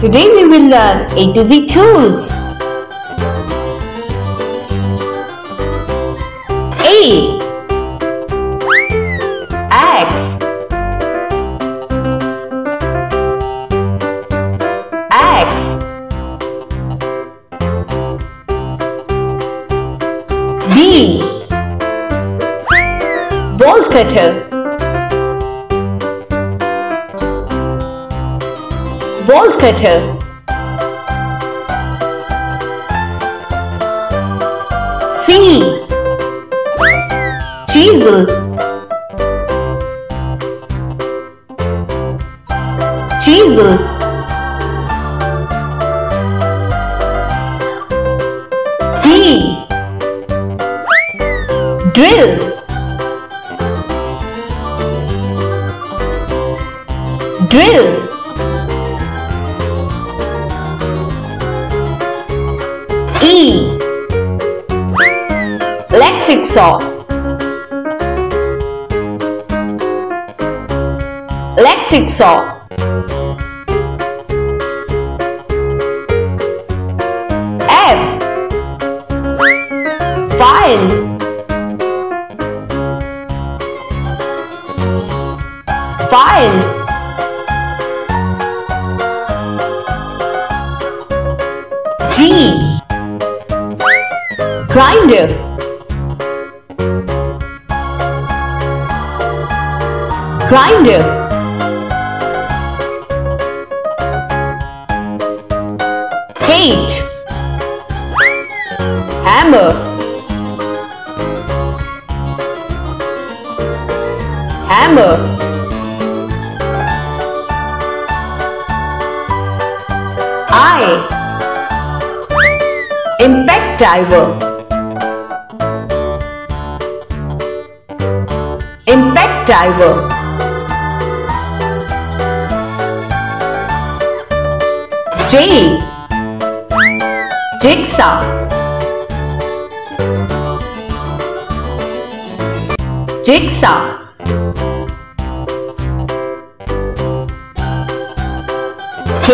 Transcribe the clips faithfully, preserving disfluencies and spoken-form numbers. Today we will learn A to Z tools. A. Axe. Axe. B. Bolt cutter. Bolt cutter. C. Chisel. Chisel. D. Drill. Drill. E. Electric saw. Electric saw. F. File. File. G. Grinder. Grinder. H. Hammer. Hammer. I. Impact driver. Impact driver. J. Jigsaw. Jigsaw. K.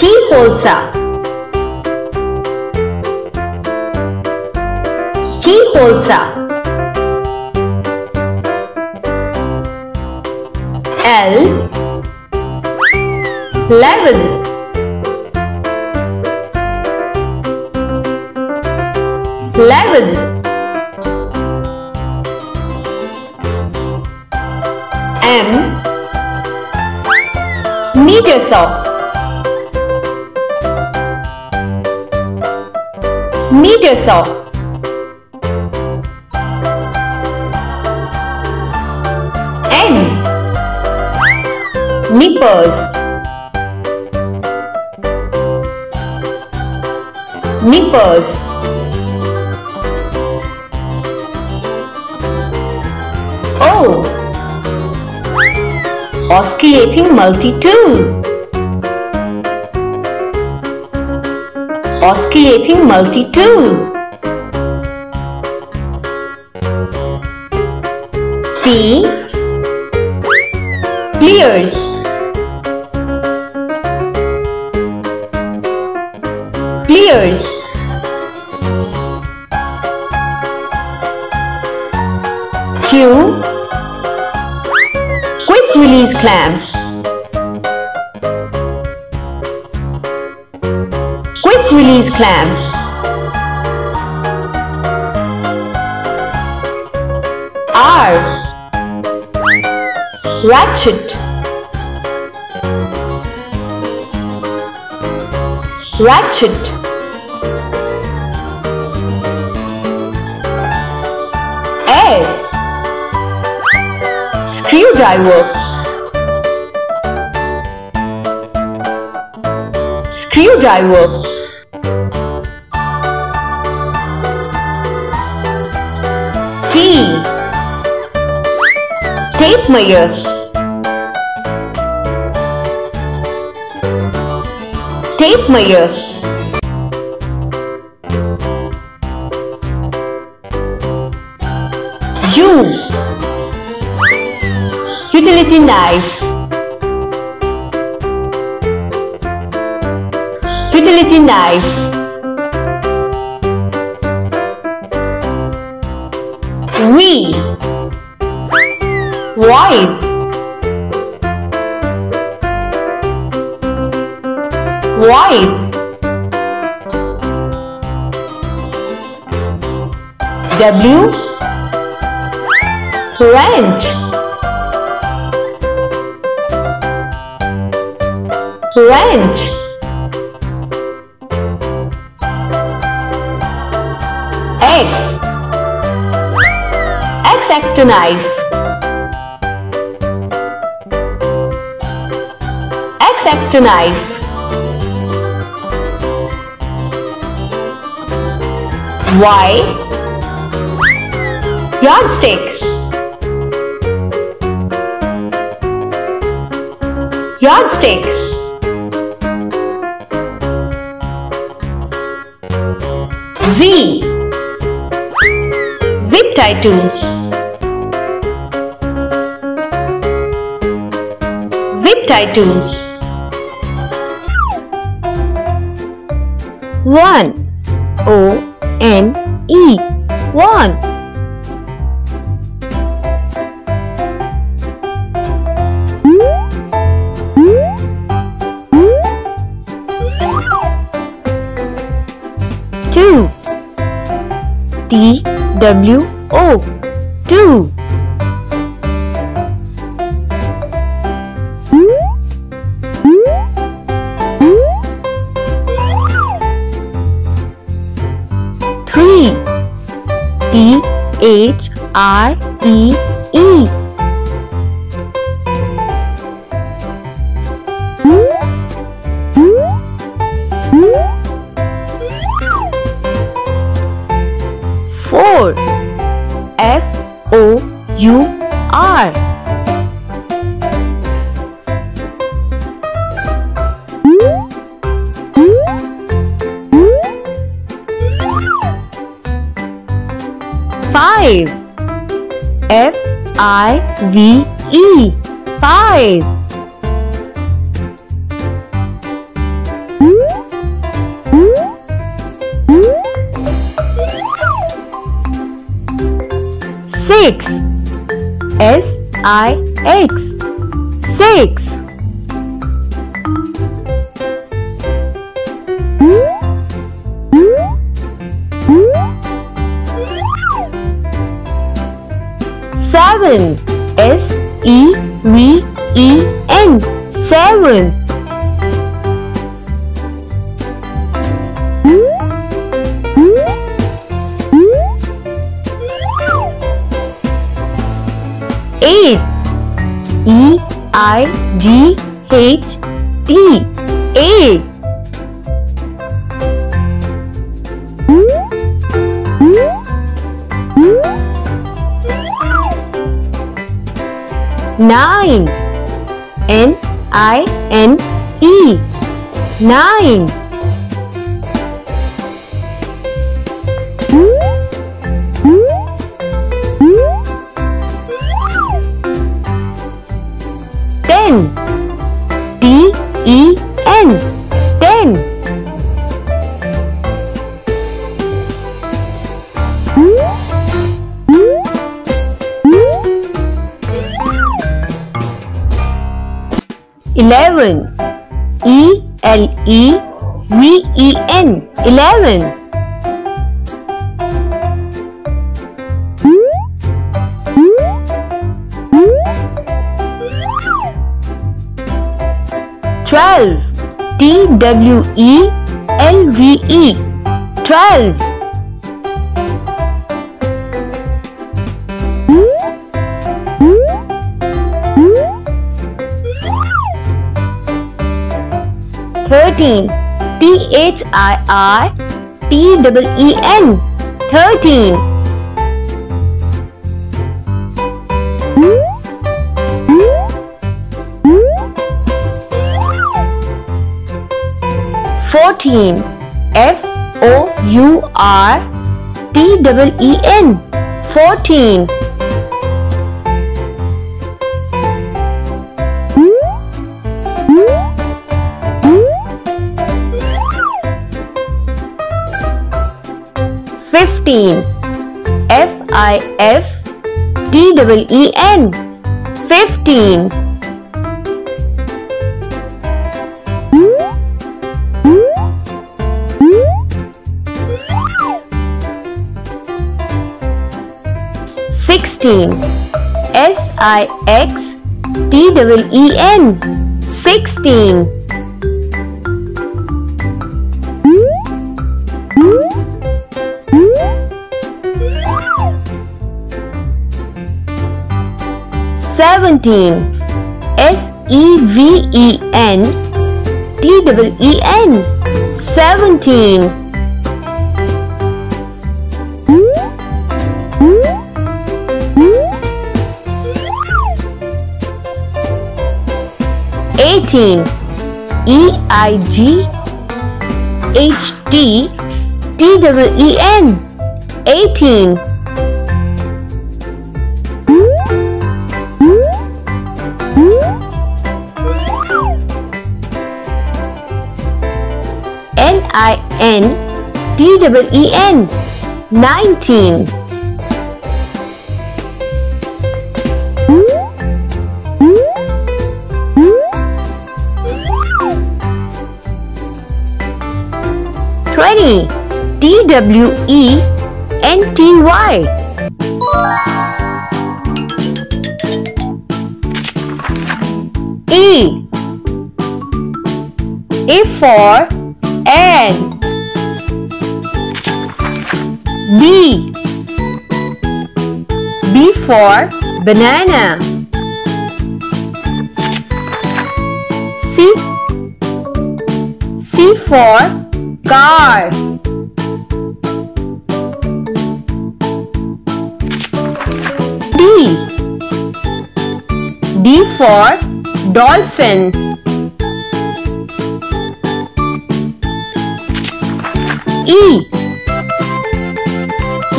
Keyhole saw. Keyhole saw. L. Level. Level. M. Meter saw. Meter saw. N. Nippers. Nippers. O. Oscillating multi-tool. Oscillating multi-tool. P. Pliers. Pliers. Q. Quick release clamp. Quick release clamp. R. Ratchet. Ratchet. S. Screwdriver. Screwdriver. T. Tape measure. Tape measure. U. Utility knife. Utility knife. We. Wise. Wise. W. Wrench. Wrench. X. X-acto knife. X-acto knife. Y. Yardstick. Yardstick. Z. Zip tie tool. Zip tie tool. One. O N E. One. Two. T W O two. Three. T H R E E. Four. F O U R. Five. F I V E. Five. Six. S I X. Six. Seven. S E V E N. Seven. Eight. E I G H T. Eight. Nine. N I N E. Nine. Ten. T E N. Ten. Eleven. E L E V E N. Eleven. Twelve. T W E L V E. Twelve. Thirteen. T H I R T double E N. Thirteen. Fourteen. F O U R T double E N. Fourteen. fifteen. F I F T E E N. Fifteen. Sixteen. S I X T E E N. Sixteen. Seventeen. S E V E N T E E N. Seventeen. Eighteen. E I G H T T E E N. Eighteen. N I N T E E N. Nineteen. Twenty. T W E N T Y. E. E for ant. B. B for banana. C. C for car. D. D for dolphin. E.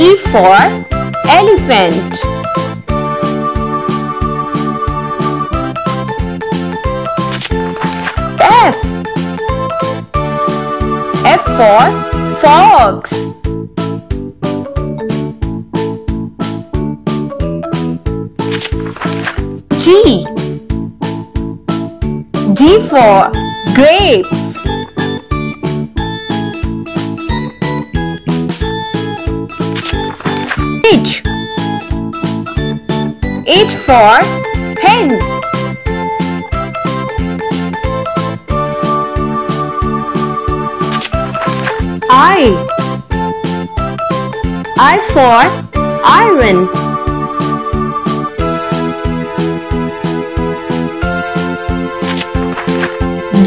E for elephant. F. F for fox. G. G for grapes. H. H for hen. I. I for iron.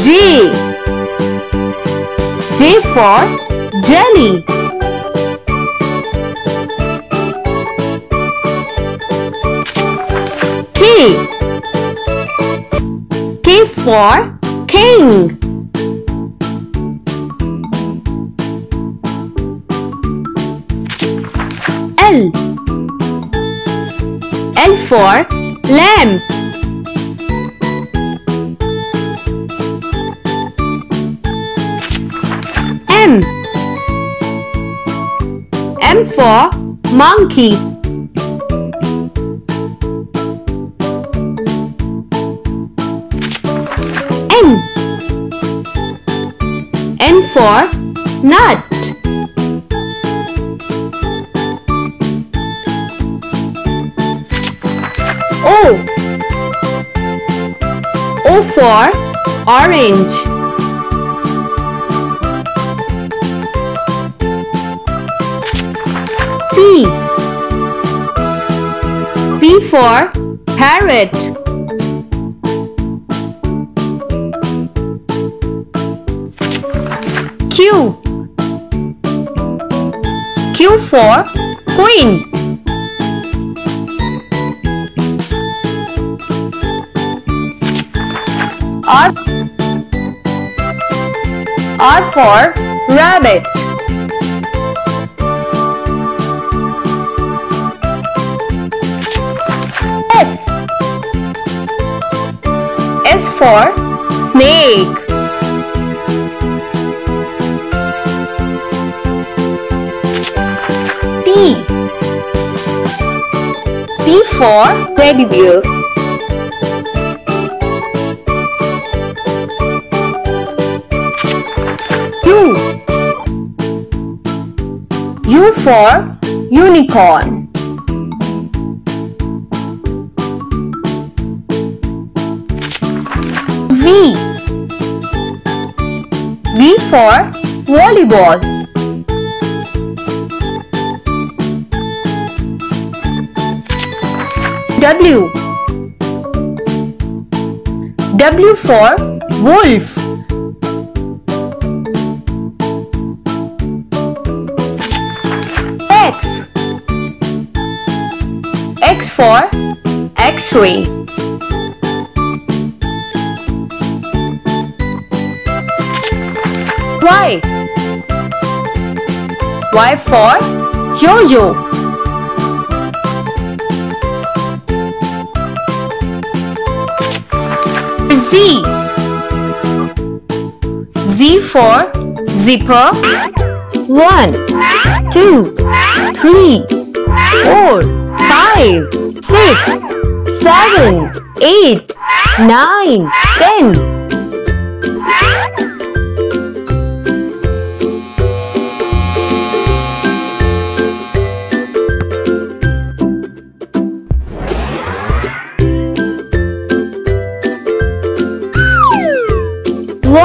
J. J for jelly. K. K for king. L. L for lamp. M. M for monkey. N for nut. O. O for orange. P. P for parrot. Q. Q for queen. R. R for rabbit. S. S for snake. for teddy bear. U. U for unicorn. V. V for volleyball. W. W for wolf. X. X for X-ray. Y. Y for yo-yo. Z. Z for zipper. One, two, three, four, five, six, seven, eight, nine, ten.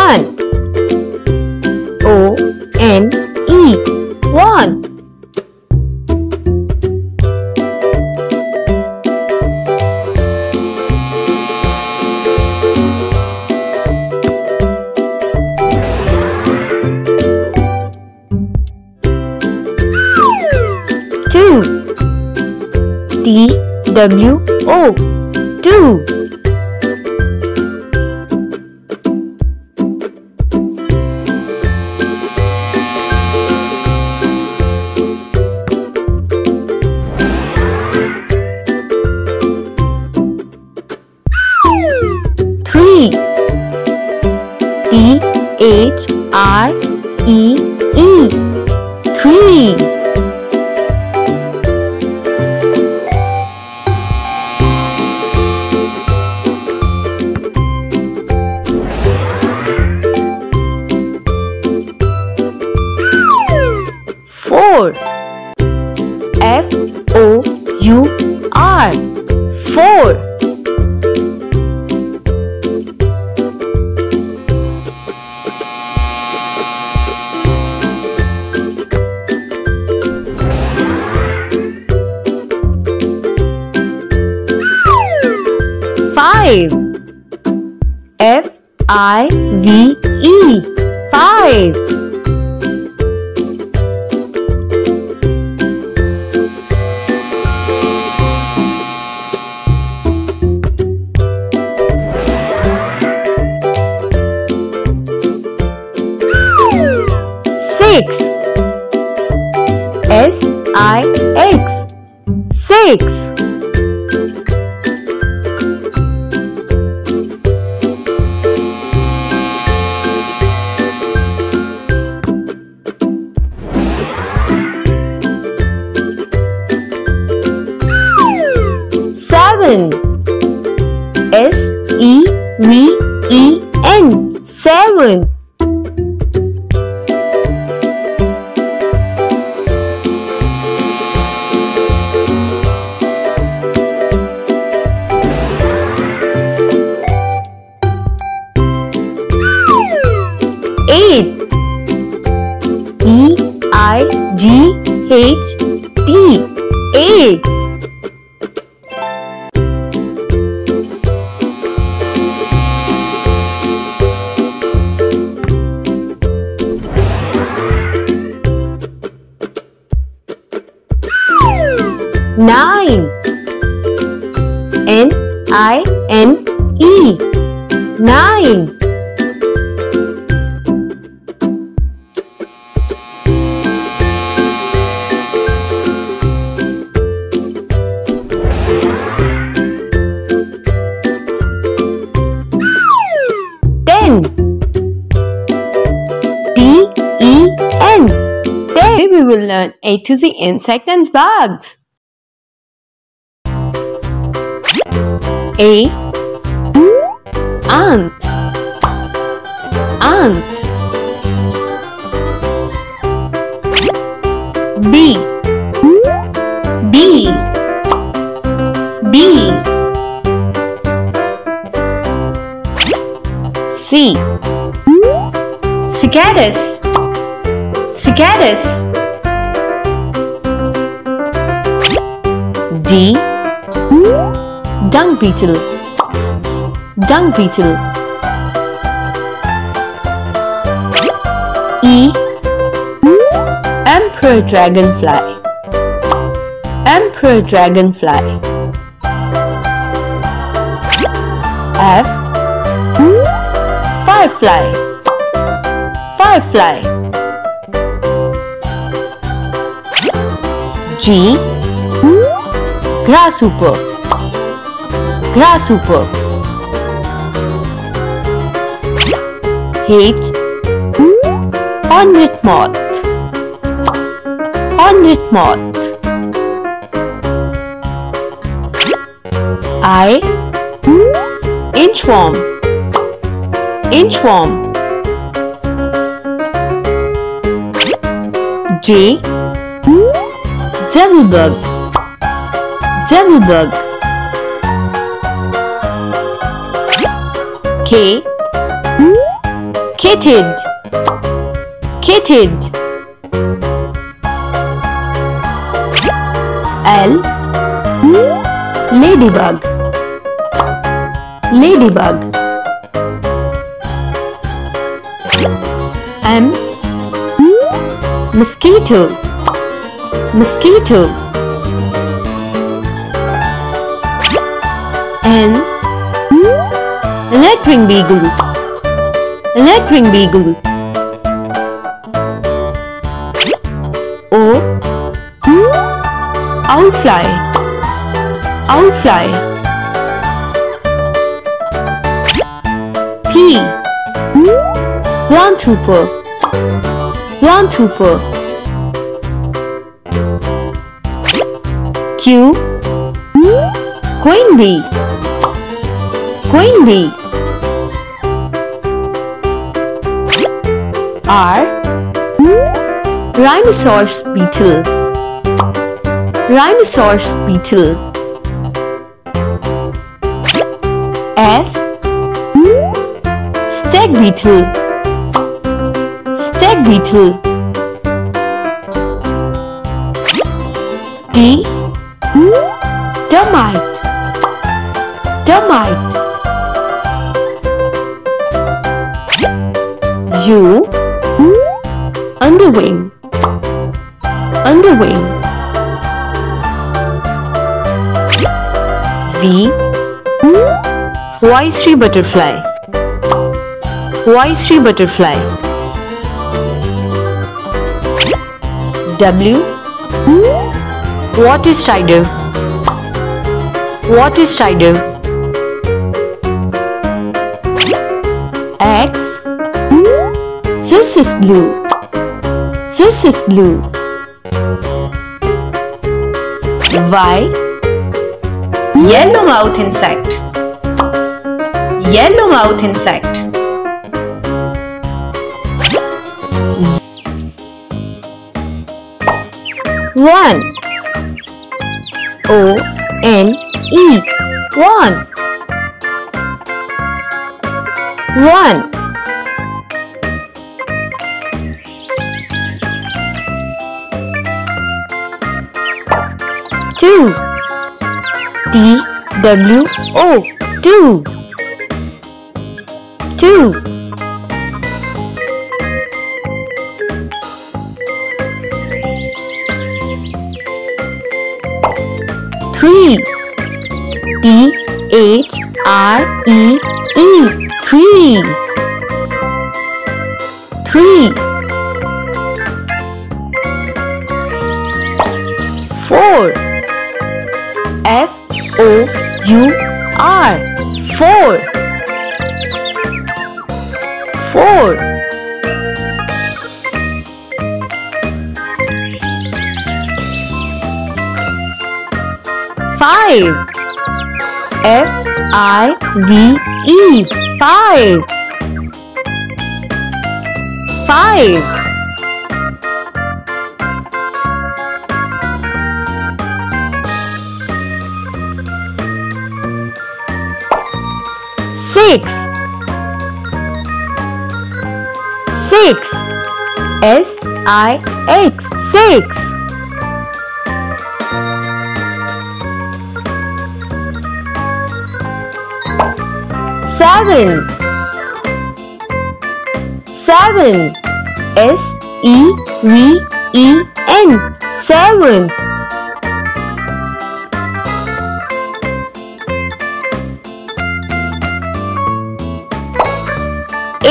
One. O N E. One. Two. T W O. Two. T H R E E. Three. Four. F O U R. Four. Five. F I V E. Five. Six. S I X. Six. S E V E N. Seven. Eight. E I G H T. Eight. Nine. N I N E. Nine. Ten. T E N. Today we will learn A to Z insect and bugs. A. Ant. Ant. B. B. B. C. Cicadas. Cicadas. D. Dung beetle. Dung beetle. E. Emperor dragonfly. Emperor dragonfly. F. Firefly. Firefly. G. Grasshopper. Grasshopper. H. Hornet moth. Hornet moth. I. Inchworm. Inchworm. J. Jellybug. Jellybug. K. Katyd. Katyd. L. Ladybug. Ladybug. M. Mosquito. Mosquito. N. Red-winged beagle. Red-winged beagle. O. Owlfly. Owlfly. P. Groundhopper. Groundhopper. Q. Queen bee. Queen bee. R. Rhinoceros beetle. Rhinoceros beetle. S. Stag beetle. Stag beetle. T. Termite. Termite. U. Underwing. Underwing. V. Violet butterfly. Violet butterfly. W. Water strider. Water strider. X. Cirrus blue. Cirrus blue. Y. Yellowmouth insect. Yellowmouth insect. Z. One. O. N. E. One. One. Two. T. W. O. Two. Two. Three. T. H. R. E. E. Three. Three. Four. F. O. U. R. Four. Four. Five. F I V E, five. Five. Six. Six. S I X, six. Seven. Seven. S E V E N, seven.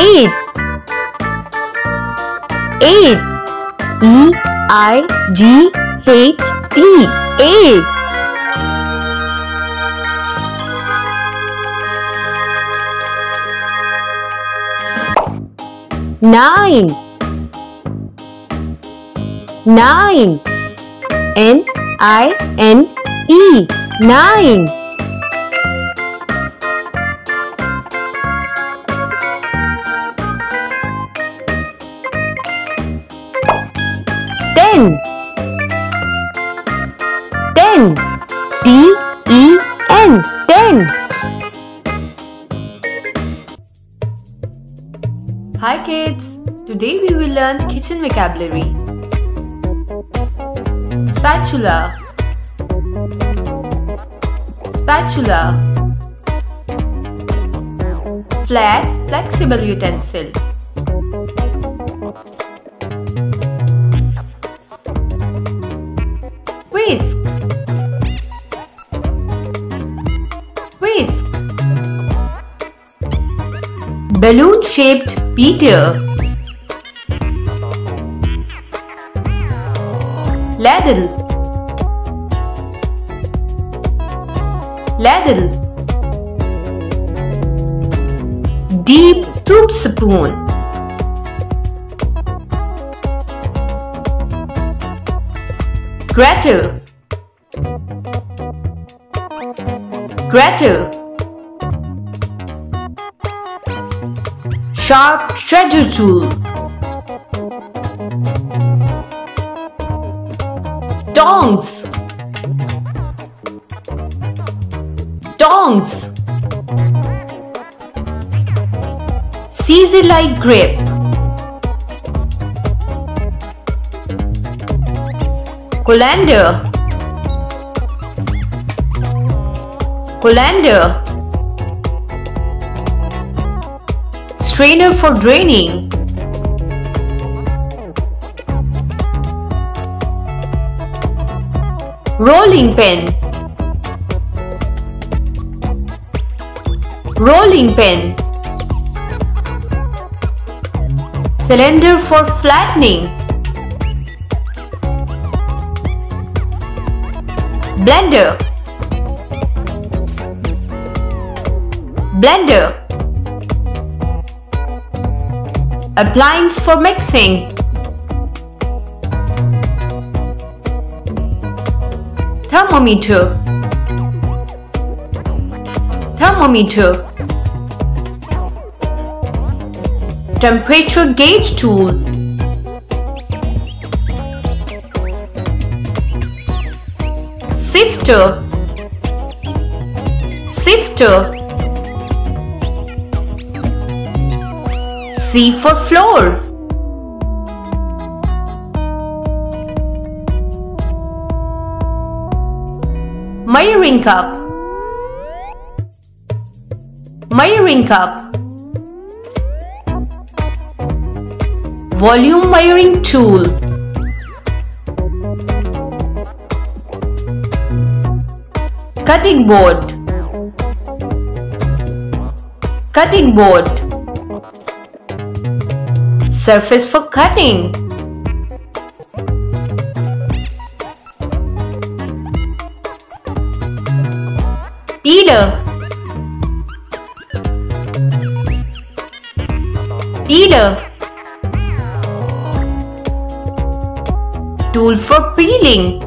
Eight. Eight. E I G H T, eight. Nine. Nine. N I N E, nine. Ten. Ten. T E N, ten. Hi kids! Today we will learn kitchen vocabulary. Spatula. Spatula. Flat, flexible utensil. Whisk. Whisk. Balloon-shaped beater. Ladle. Ladle. Deep soup spoon. Grater. Grater. Sharp shredder tool. Tongs. Tongs. Scissor-like grip. Colander. Colander. Strainer for draining. Rolling pin. Rolling pin. Cylinder for flattening. Blender. Blender. Appliance for mixing. Thermometer. Thermometer. Temperature gauge tool. Sifter. Sifter. C for floor. Measuring cup. Measuring cup. Volume measuring tool. Cutting board. Cutting board. Surface for cutting. Peeler. Peeler. Tool for peeling.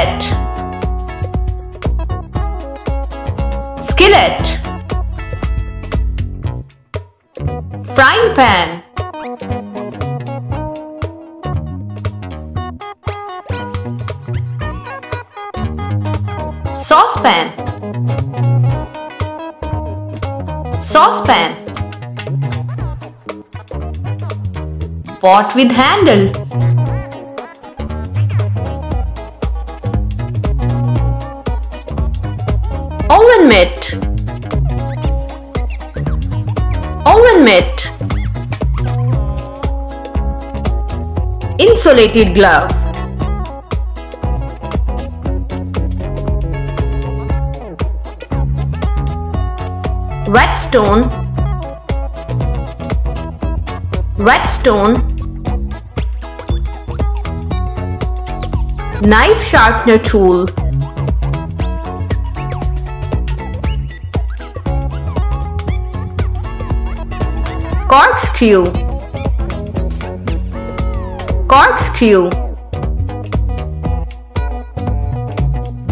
skillet, skillet, frying pan, saucepan, saucepan, pot with handle, oven mitt, oven mitt, insulated glove, whetstone, whetstone, knife sharpener tool, corkscrew, corkscrew,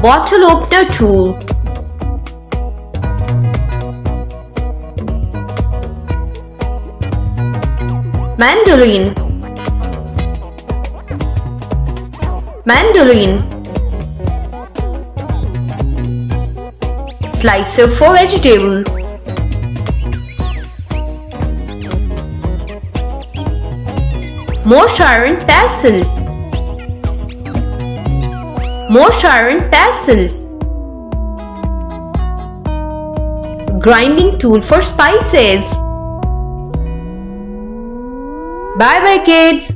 bottle opener tool, mandolin, mandolin, slicer for vegetable, most iron pestle, most iron pestle, grinding tool for spices. Bye bye kids!